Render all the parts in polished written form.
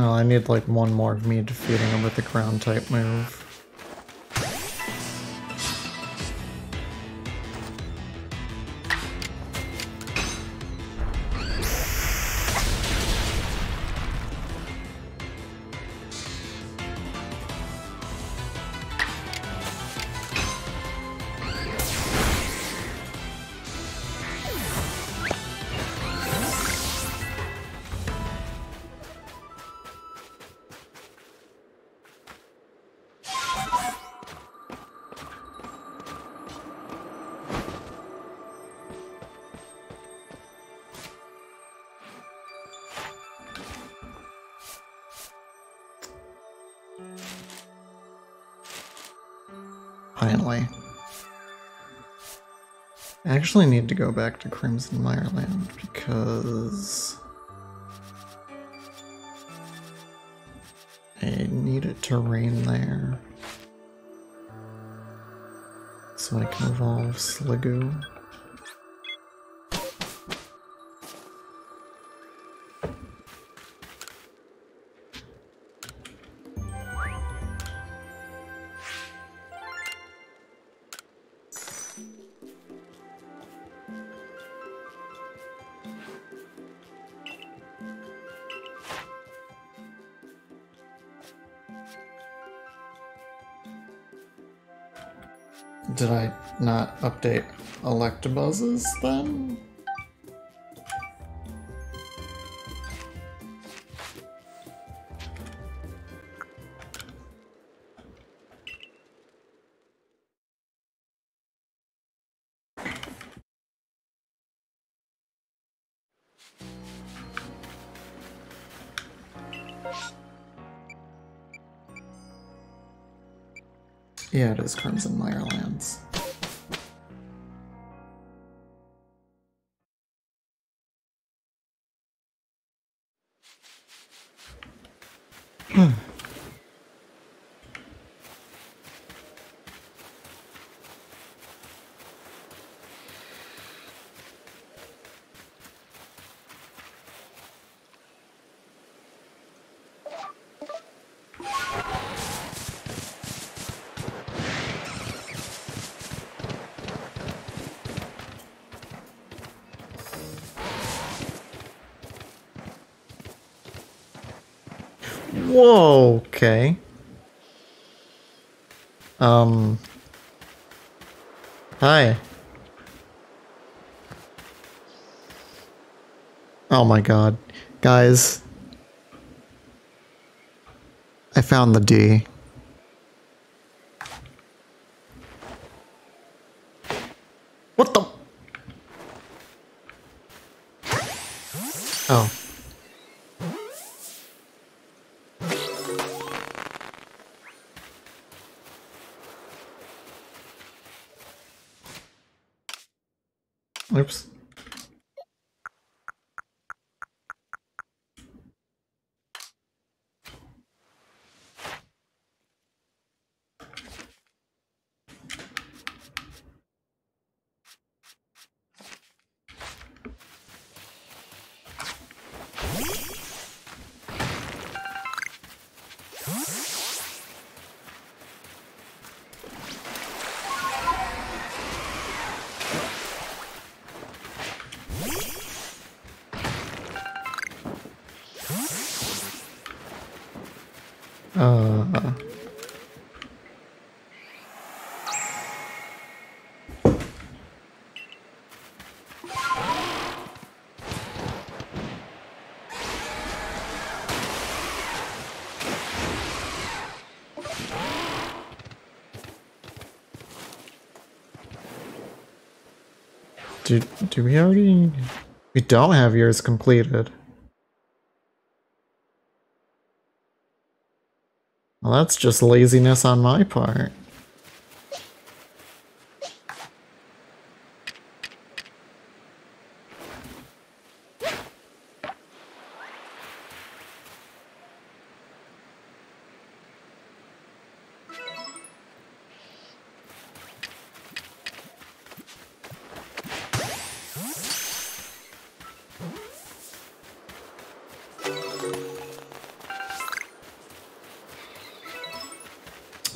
Oh, I need like one more of me defeating him with the ground type move. Finally. I actually need to go back to Crimson Mireland because I need it to rain there so I can evolve Sliggoo. Did I not update Electabuzzes then? Yeah, it is Crimson Mireland's. Whoa, okay. Hi. Oh my god. Guys. I found the D. What the? Oh. Oops. Do we already? We don't have yours completed. Well, that's just laziness on my part.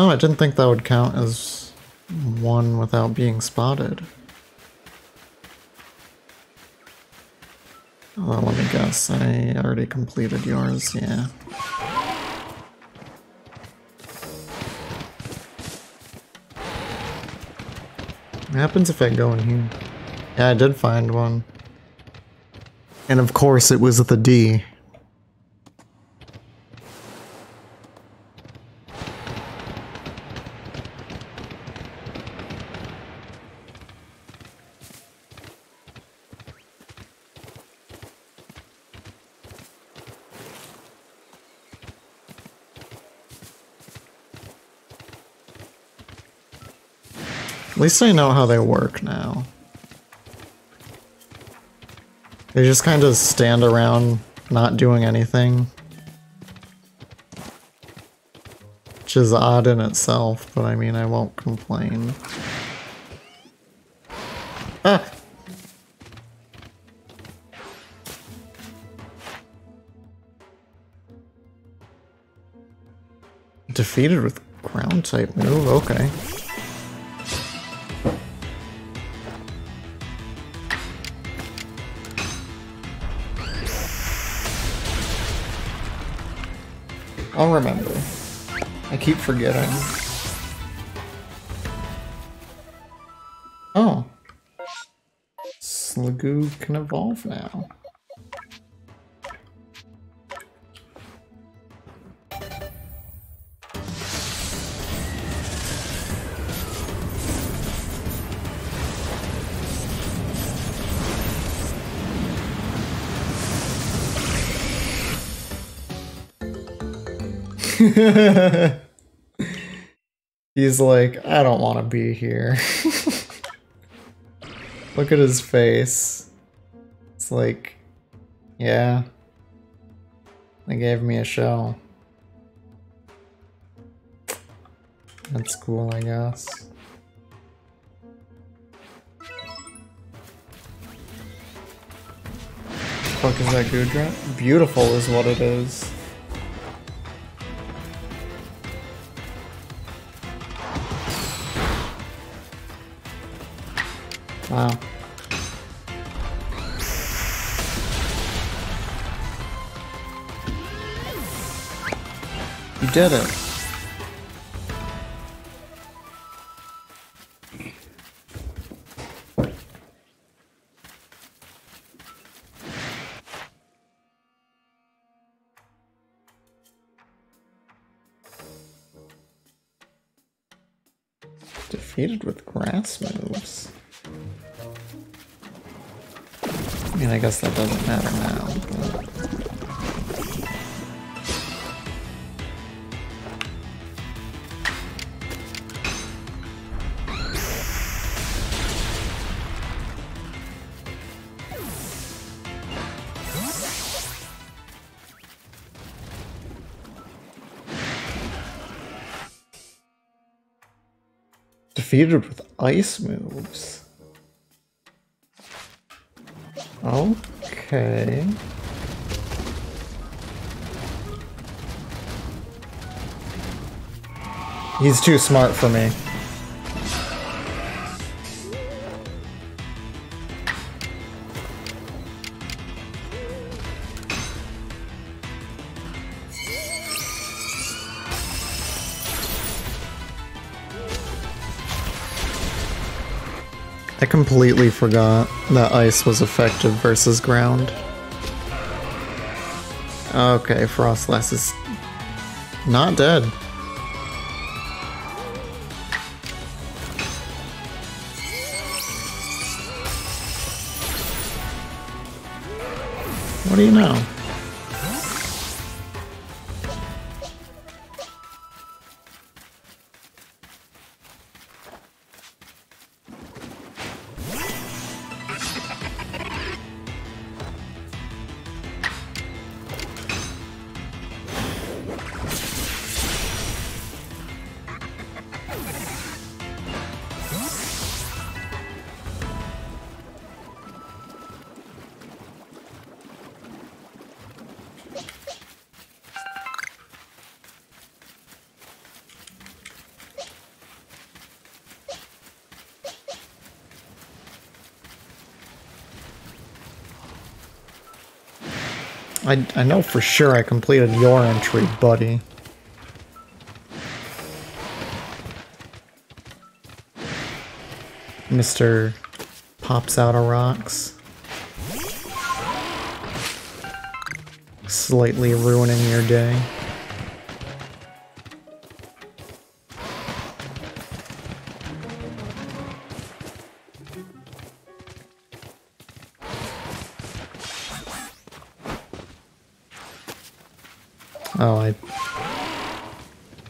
Oh, I didn't think that would count as one without being spotted. Well, let me guess, I already completed yours, yeah. What happens if I go in here? Yeah, I did find one. And of course it was at the D. At least I know how they work now. They just kind of stand around not doing anything. Which is odd in itself, but I mean, I won't complain. Ah! Defeated with ground type move, okay. I'll remember. I keep forgetting. Oh. Sliggoo can evolve now. He's like, I don't want to be here. Look at his face. It's like, yeah, they gave me a shell. That's cool, I guess. What the fuck is that, Goodra? Beautiful is what it is. Wow. You did it. Defeated with grass moves. I mean, I guess that doesn't matter now, but... Defeated with ice moves. Okay. He's too smart for me. I completely forgot that ice was effective versus ground. Okay, Froslass is not dead. What do you know? I know for sure I completed your entry, buddy. Mr. Pops Out of Rocks. Slightly ruining your day. Oh, I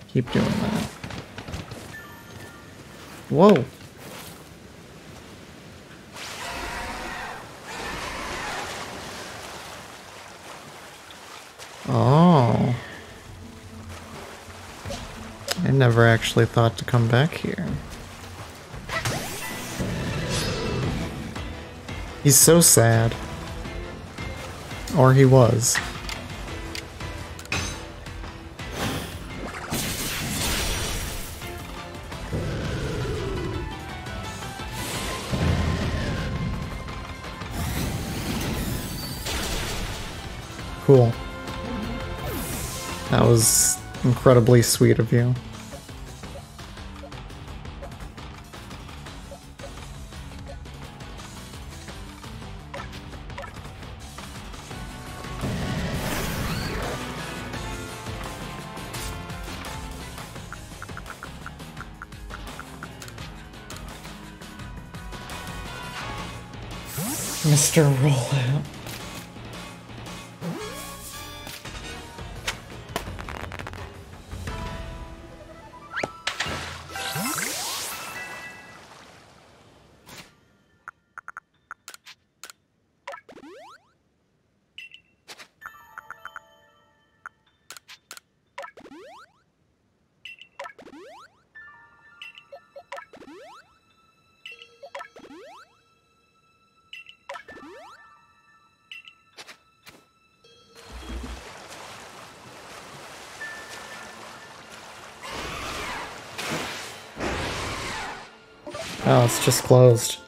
keep doing that. Whoa! Oh. I never actually thought to come back here. He's so sad. Or he was. Cool. That was incredibly sweet of you. Mr. Rollout. Oh, it's just closed.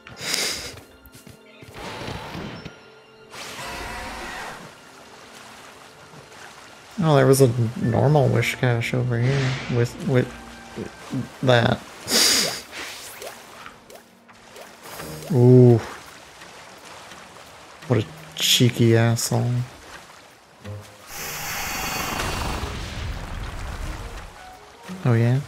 Oh, there was a normal wish cache over here with that. Ooh. What a cheeky asshole. Oh yeah?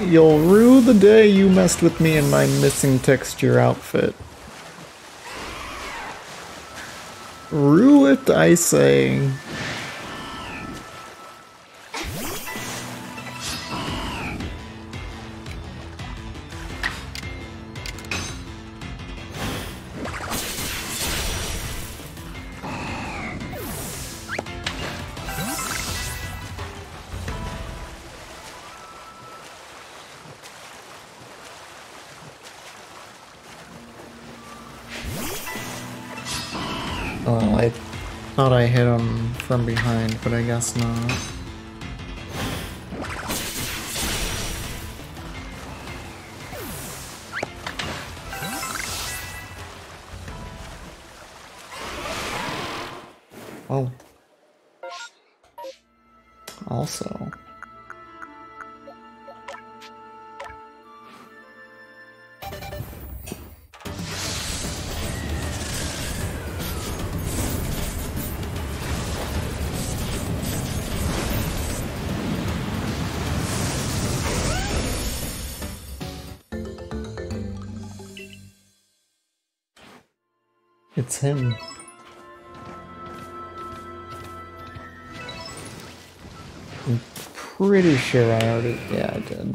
You'll rue the day you messed with me in my missing texture outfit. Rue it, I say. Oh, I thought I hit him from behind, but I guess not. Oh. Also. It's him. I'm pretty sure I already... yeah, I did.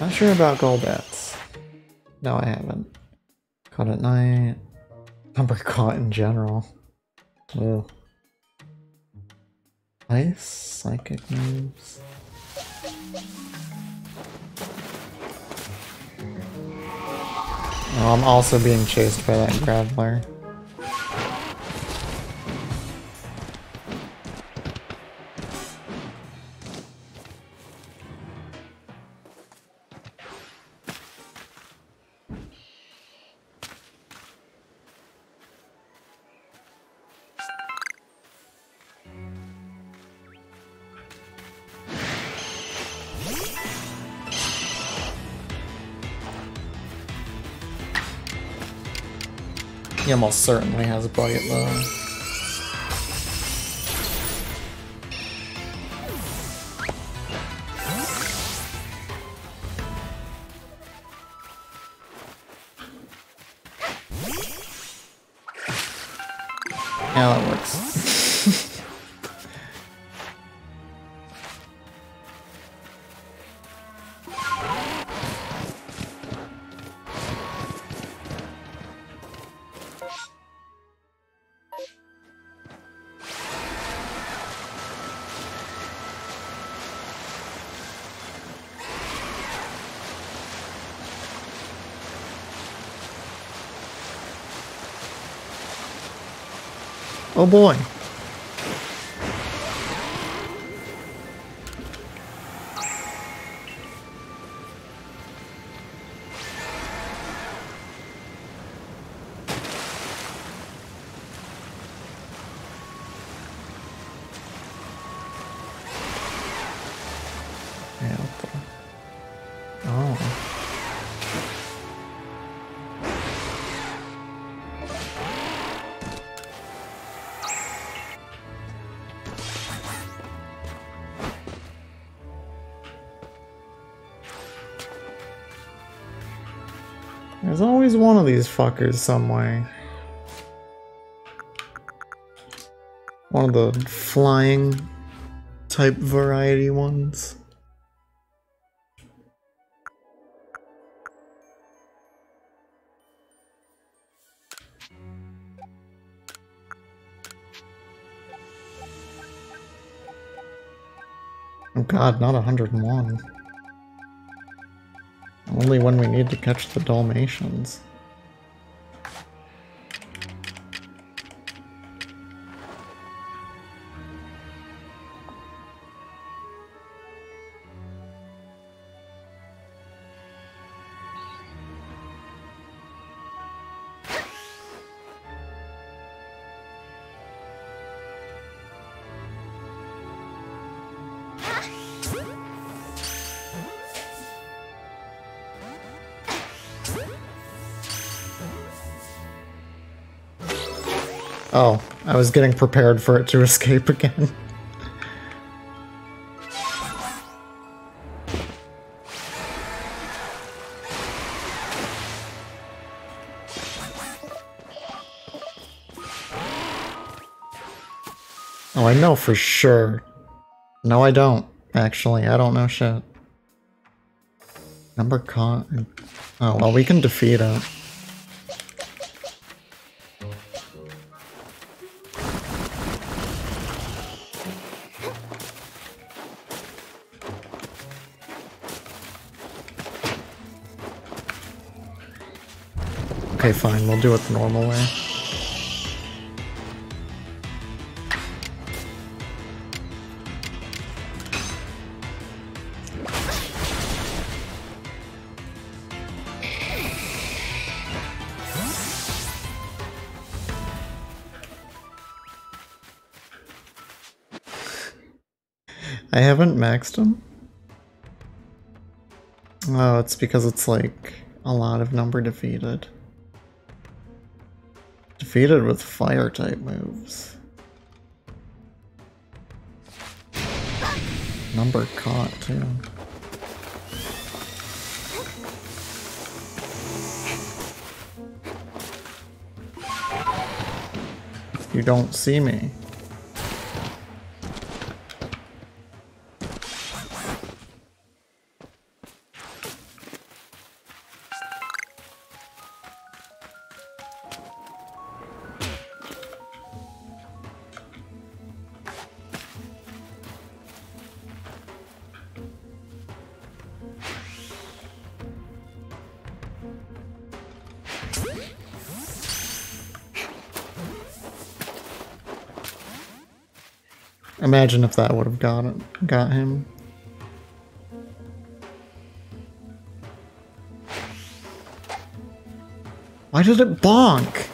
Not sure about Golbats. No, I haven't. Caught at night. Never caught in general. Ugh. Ice, psychic moves. Oh, I'm also being chased by that Graveler. He almost certainly has a Bucket though. Yeah, that works. Oh boy. There's always one of these fuckers some way. One of the flying type variety ones. Oh god, not 101. Only when we need to catch the Dalmatians. Oh, I was getting prepared for it to escape again. Oh, I know for sure. No, I don't, actually. I don't know shit. Number caught. Oh, well, we can defeat it. Okay, fine, we'll do it the normal way. I haven't maxed him. Oh, it's because it's like a lot of number defeated. Defeated with fire type moves. Number caught too. You don't see me. Imagine if that would have got him. Why did it bonk?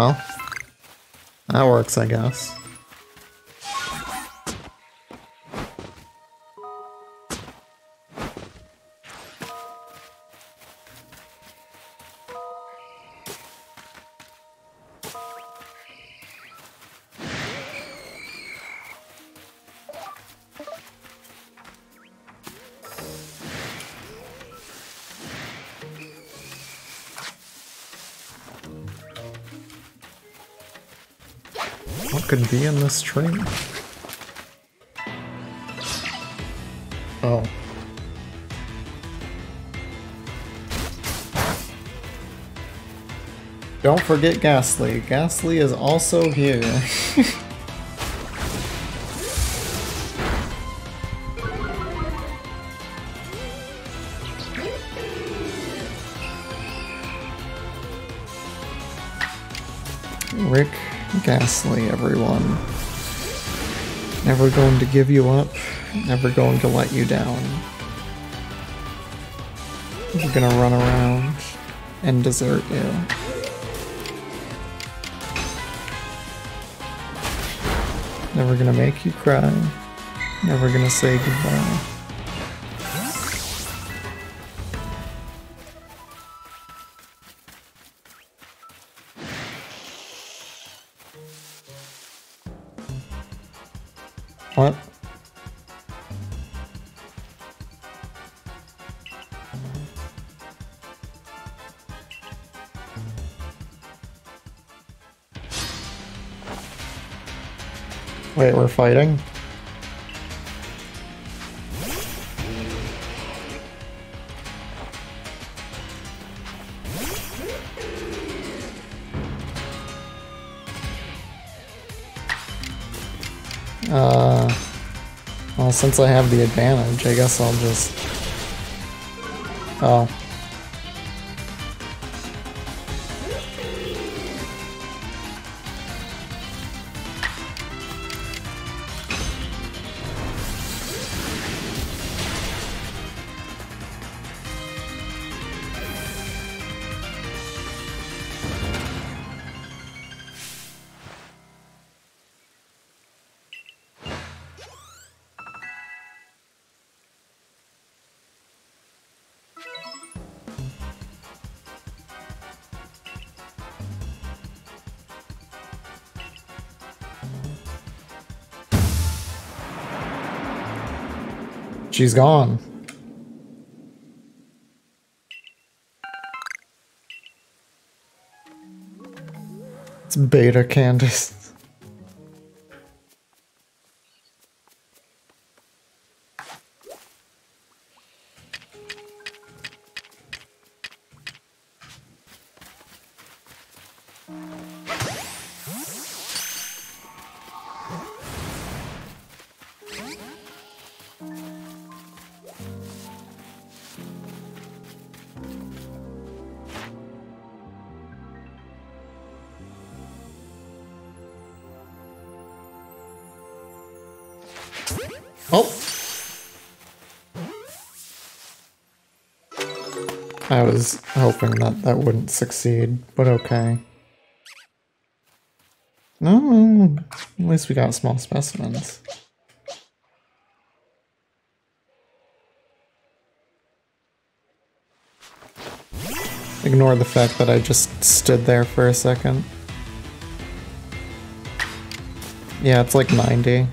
well. That works, I guess. Could be in this tree. Oh. Don't forget Ghastly. Ghastly is also here. Rick. Ghastly, everyone. Never going to give you up. Never going to let you down. You're gonna run around and desert you. Never gonna make you cry. Never gonna say goodbye. What? Wait, we're fighting? Well, since I have the advantage, I guess I'll just... Oh. She's gone. It's beta Candace. Oh! I was hoping that that wouldn't succeed, but okay. No, at least we got small specimens. Ignore the fact that I just stood there for a second. Yeah, it's like 90.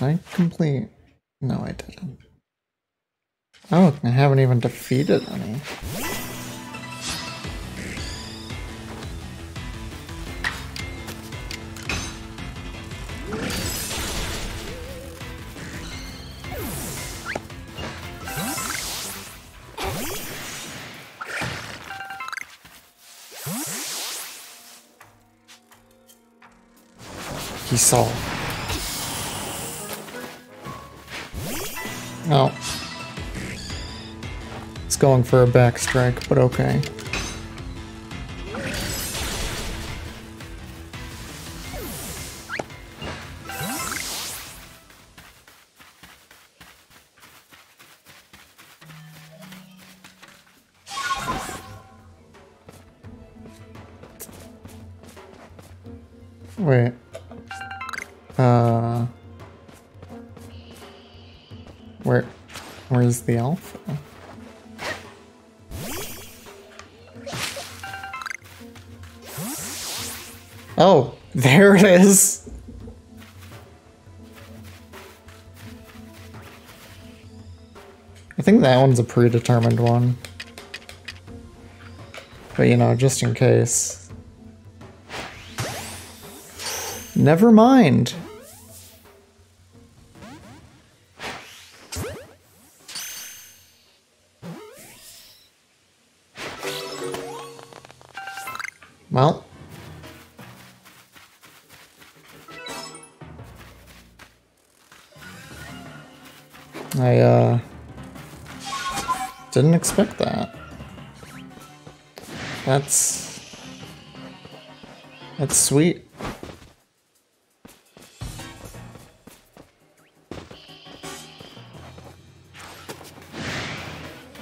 I complete... No, I didn't. Oh, I haven't even defeated any. He saw. Oh. going for a back strike, but okay. Wait. Where's the alpha? Oh, there it is. I think that one's a predetermined one. But you know, just in case. Never mind. Well. I didn't expect that. That's sweet.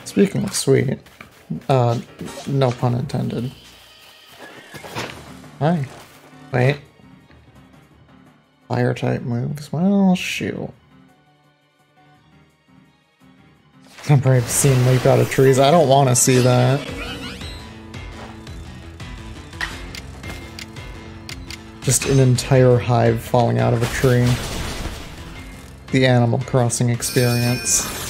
Speaking of sweet, no pun intended. Hi. Wait. Fire type moves. Well, shoot. I'm brave to see him leap out of trees. I don't want to see that. Just an entire hive falling out of a tree. The Animal Crossing experience.